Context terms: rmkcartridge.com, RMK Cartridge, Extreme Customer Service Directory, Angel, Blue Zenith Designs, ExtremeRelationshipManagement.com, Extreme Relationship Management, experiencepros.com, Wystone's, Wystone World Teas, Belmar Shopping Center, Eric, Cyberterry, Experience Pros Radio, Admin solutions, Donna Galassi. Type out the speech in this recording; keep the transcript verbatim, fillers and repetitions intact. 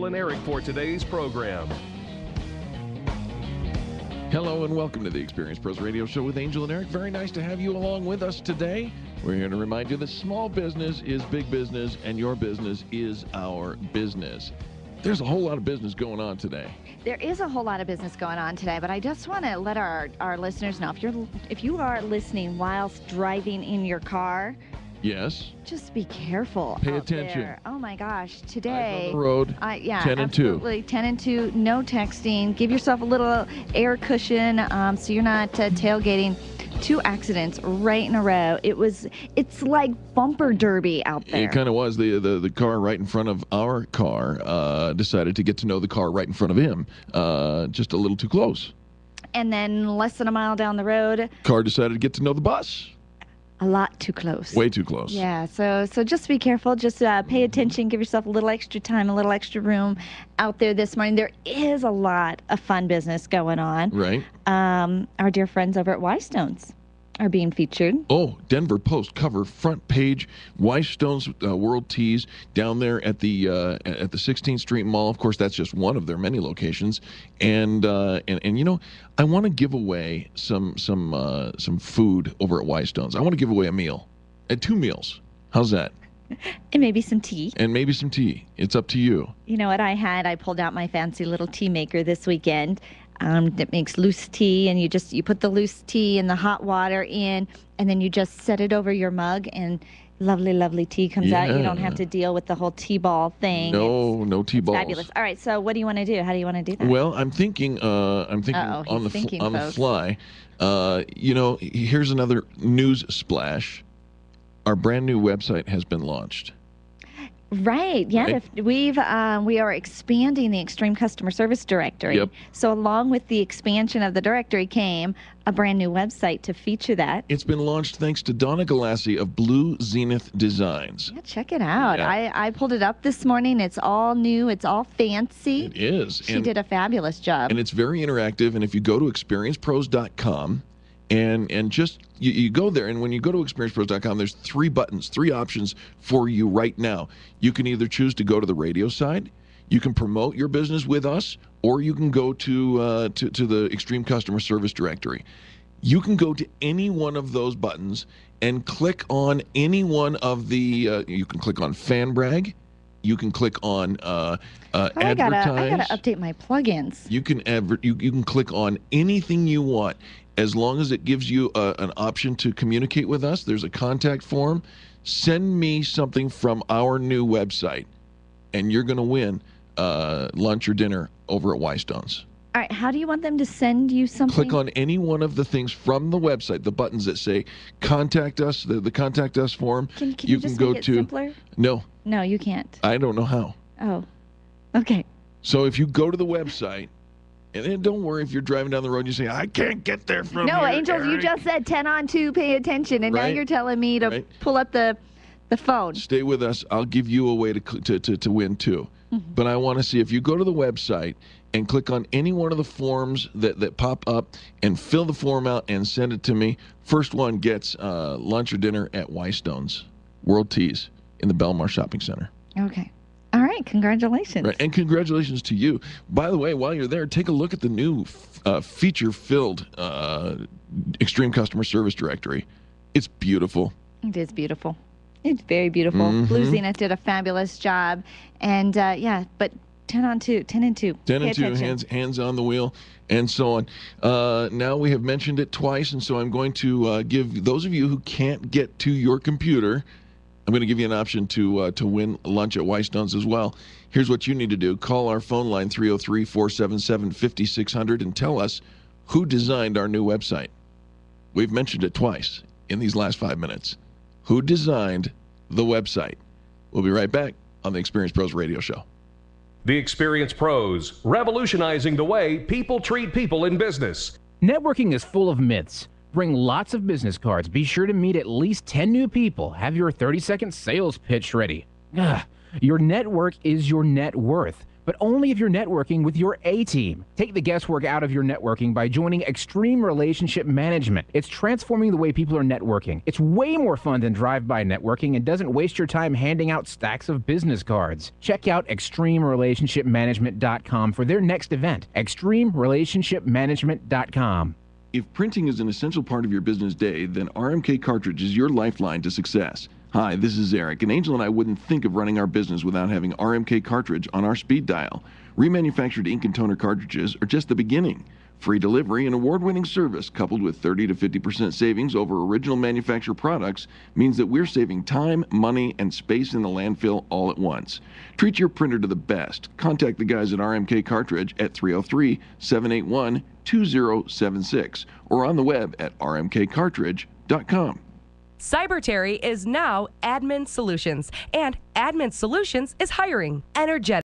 Angel and Eric for today's program. Hello and welcome to the Experience Pros Radio Show with Angel and Eric. Very nice to have you along with us today. We're here to remind you that small business is big business and your business is our business. There's a whole lot of business going on today. There is a whole lot of business going on today, but I just want to let our, our listeners know, if you're if you are listening whilst driving in your car, yes, just be careful. Pay attention. There. Oh my gosh, today. Eyes on the road. Uh, yeah, ten and two. Ten and two. No texting. Give yourself a little air cushion um, so you're not uh, tailgating. Two accidents right in a row. It was. It's like bumper derby out there. It kind of was. The, the the car right in front of our car uh, decided to get to know the car right in front of him, uh, just a little too close. And then less than a mile down the road, car decided to get to know the bus. A lot too close. Way too close. Yeah, so so just be careful. Just uh, pay attention. Give yourself a little extra time, a little extra room out there this morning. There is a lot of fun business going on. Right. Um, our dear friends over at Wystone's are being featured. Oh, Denver Post cover front page. Wystone's uh, World Teas down there at the uh, at the sixteenth Street Mall. Of course, that's just one of their many locations. And uh, and and you know, I want to give away some some uh, some food over at Wystone's. I want to give away a meal, uh, two meals. How's that? And maybe some tea. And maybe some tea. It's up to you. You know what I had? I pulled out my fancy little tea maker this weekend. Um, that makes loose tea, and you just you put the loose tea and the hot water in, and then you just set it over your mug, and lovely, lovely tea comes yeah. out. You don't have to deal with the whole tea ball thing. No, it's, no tea balls. Fabulous. All right, so what do you want to do? How do you want to do that? Well, I'm thinking, uh, I'm thinking Uh-oh, on the thinking, fl- on the fly. Uh, you know, here's another news splash. Our brand new website has been launched. Right. Yeah. Right. If we've um, we are expanding the Extreme Customer Service Directory. Yep. So along with the expansion of the directory came a brand new website to feature that. It's been launched thanks to Donna Galassi of Blue Zenith Designs. Yeah, check it out. Yeah. I, I pulled it up this morning. It's all new. It's all fancy. It is. She and, did a fabulous job. And it's very interactive. And if you go to experience pros dot com. And and just, you, you go there, and when you go to experience pros dot com, there's three buttons, three options for you right now. You can either choose to go to the radio side, you can promote your business with us, or you can go to uh, to, to the Extreme Customer Service Directory. You can go to any one of those buttons and click on any one of the, uh, you can click on Fan Brag. You can click on uh, uh, oh, advertise. I gotta, I gotta update my plugins. You can adver- you, you can click on anything you want, as long as it gives you a, an option to communicate with us. There's a contact form. Send me something from our new website, and you're gonna win uh, lunch or dinner over at Wystone's. All right. How do you want them to send you something? Click on any one of the things from the website, the buttons that say "Contact Us," the, the "Contact Us" form. Can, can you, you just can go make it to simpler? No. No, you can't. I don't know how. Oh, okay. So if you go to the website, and then don't worry if you're driving down the road and you say, I can't get there from no, here. No, Angels, Eric. You just said ten on two, pay attention, and right? now you're telling me to right? pull up the the phone. Stay with us. I'll give you a way to to, to, to win, too. Mm-hmm. But I want to see if you go to the website and click on any one of the forms that, that pop up and fill the form out and send it to me. First one gets uh, lunch or dinner at Wystone's World Teas in the Belmar Shopping Center. Okay. All right. Congratulations. Right, and congratulations to you. By the way, while you're there, take a look at the new uh, feature-filled uh, Extreme Customer Service Directory. It's beautiful. It is beautiful. It's very beautiful. Mm-hmm. Blue Zenith did a fabulous job. And, uh, yeah, but ten on two. ten and two. ten and two. Hands, hands on the wheel and so on. Uh, now we have mentioned it twice, and so I'm going to uh, give those of you who can't get to your computer, I'm going to give you an option to uh, to win lunch at Wystone's as well. Here's what you need to do. Call our phone line, three oh three, four seven seven, five six zero zero, and tell us who designed our new website. We've mentioned it twice in these last five minutes. Who designed the website? We'll be right back on the Experience Pros Radio Show. The Experience Pros, revolutionizing the way people treat people in business. Networking is full of myths. Bring lots of business cards. Be sure to meet at least ten new people. Have your thirty-second sales pitch ready. Ugh. Your network is your net worth, but only if you're networking with your A-team. Take the guesswork out of your networking by joining Extreme Relationship Management. It's transforming the way people are networking. It's way more fun than drive-by networking and doesn't waste your time handing out stacks of business cards. Check out extreme relationship management dot com for their next event. extreme relationship management dot com. If printing is an essential part of your business day, then R M K Cartridge is your lifeline to success. Hi, this is Eric, and Angel and I wouldn't think of running our business without having R M K Cartridge on our speed dial. Remanufactured ink and toner cartridges are just the beginning. Free delivery and award-winning service coupled with thirty to fifty percent savings over original manufacturer products means that we're saving time, money, and space in the landfill all at once. Treat your printer to the best. Contact the guys at R M K Cartridge at three oh three, seven eight one, two oh seven six or on the web at r m k cartridge dot com. Cyberterry is now Admin Solutions, and Admin Solutions is hiring. Energetic.